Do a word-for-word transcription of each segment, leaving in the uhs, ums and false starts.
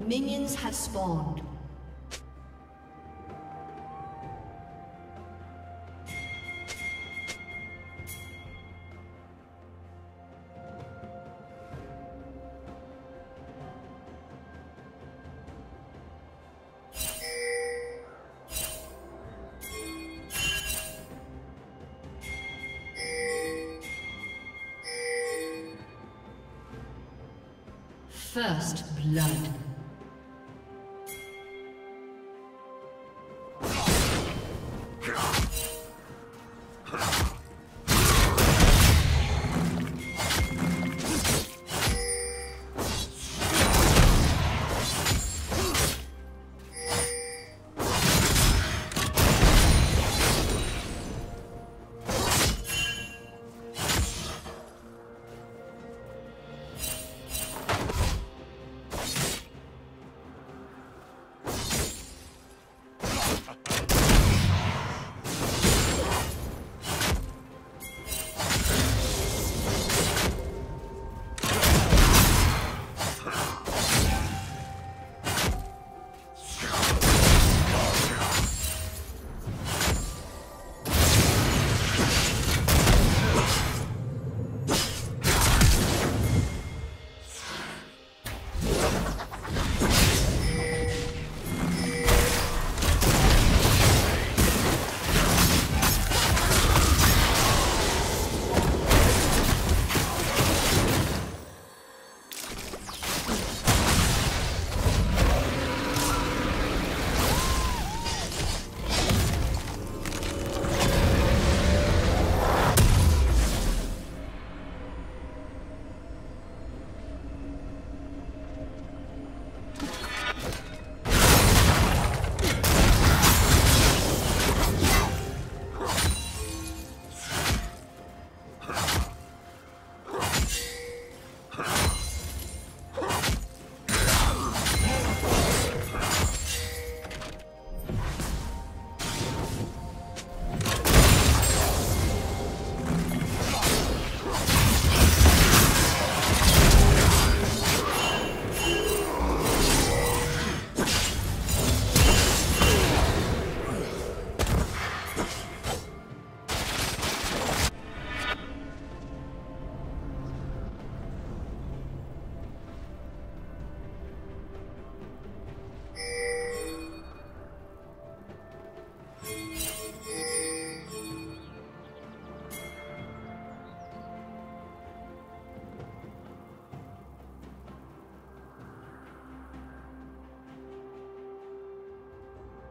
Minions have spawned. First blood.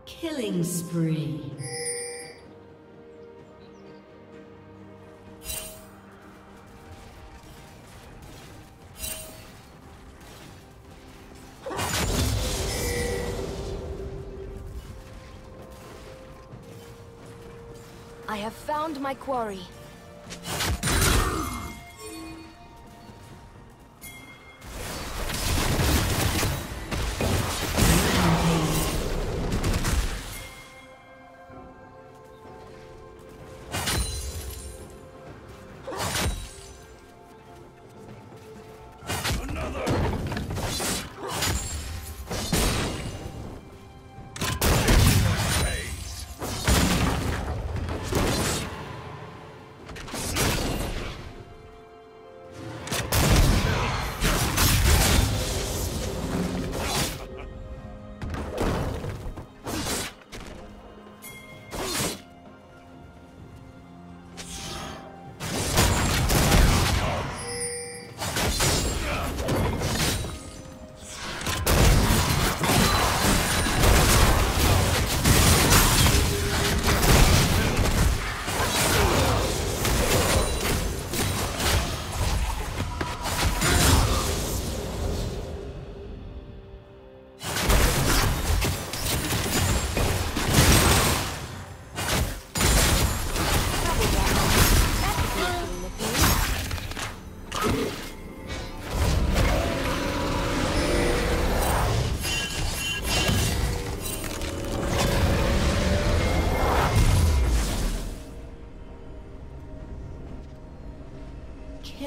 Killing spree. I have found my quarry.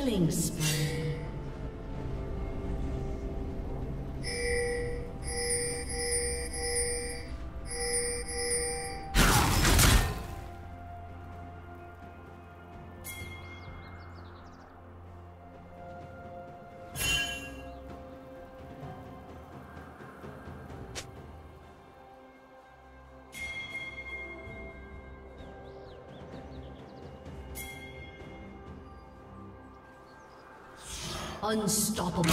Killing spree. Unstoppable.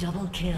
Double kill.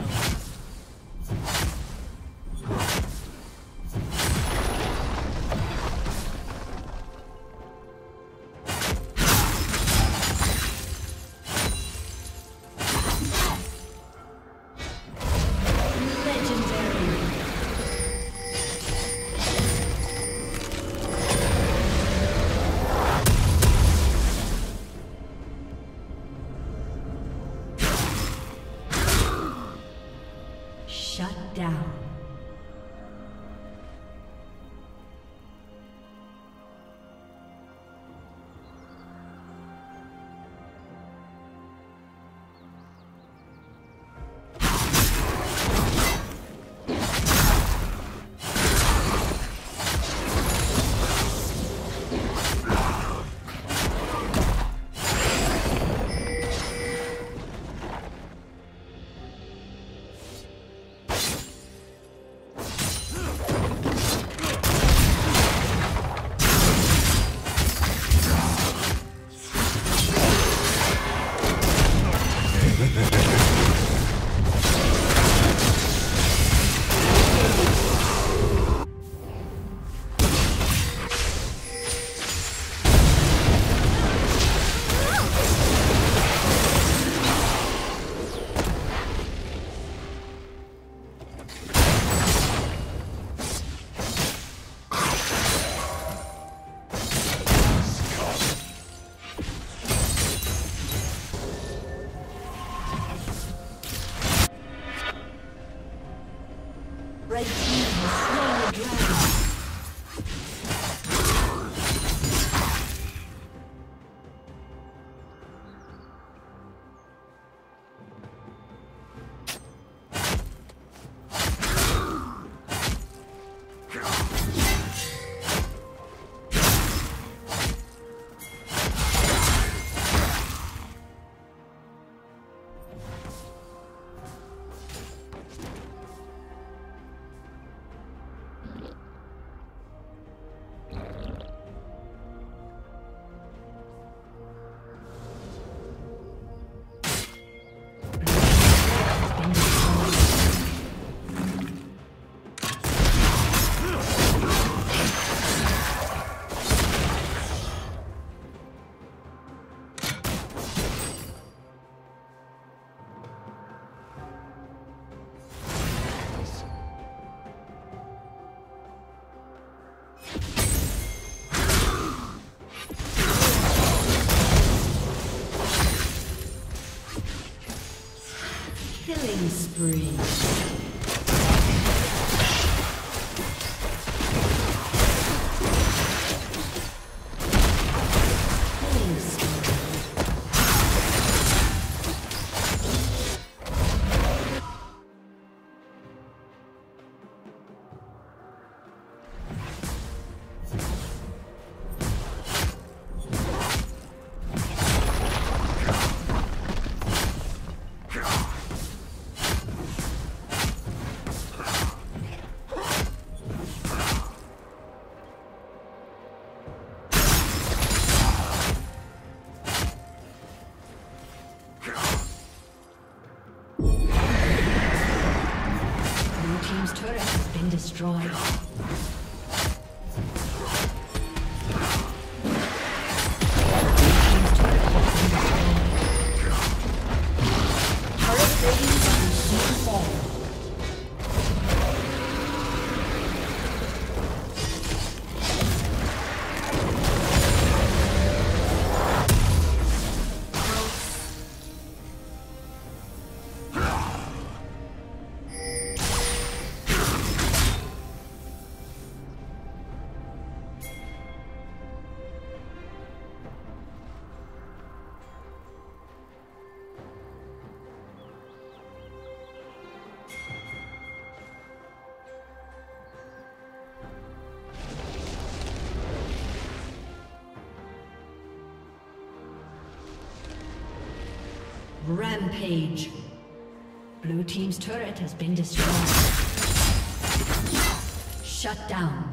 Killing spree. Destroyed. Rampage. Blue team's turret has been destroyed. Shut down.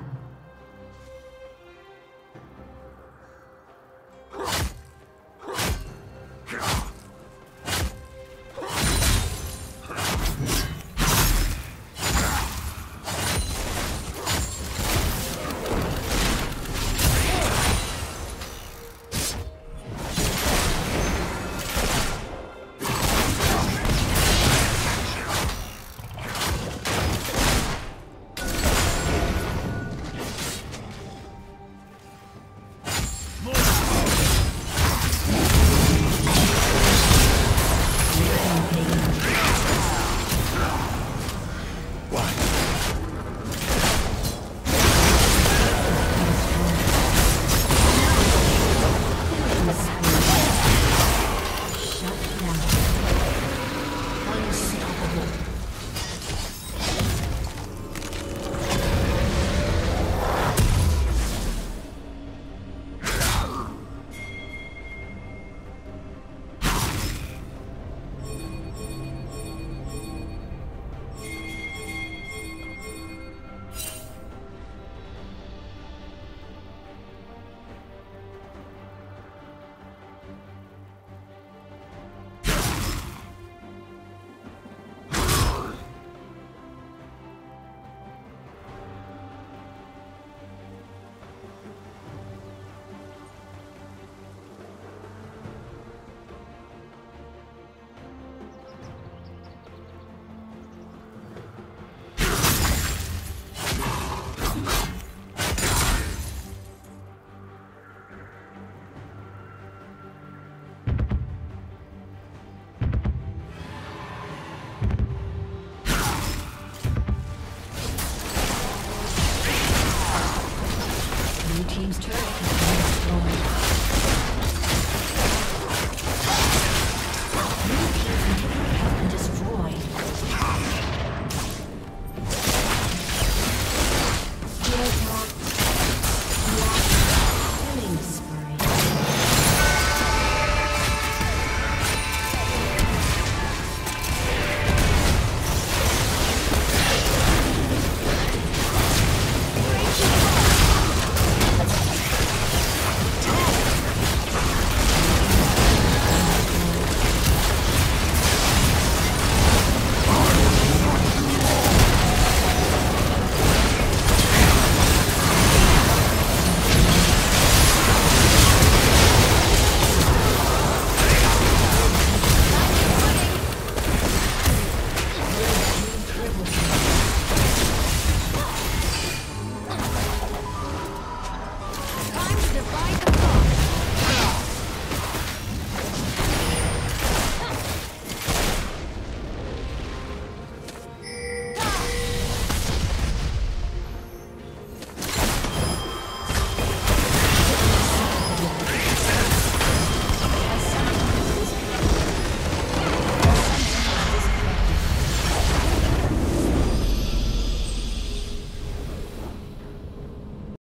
team's turret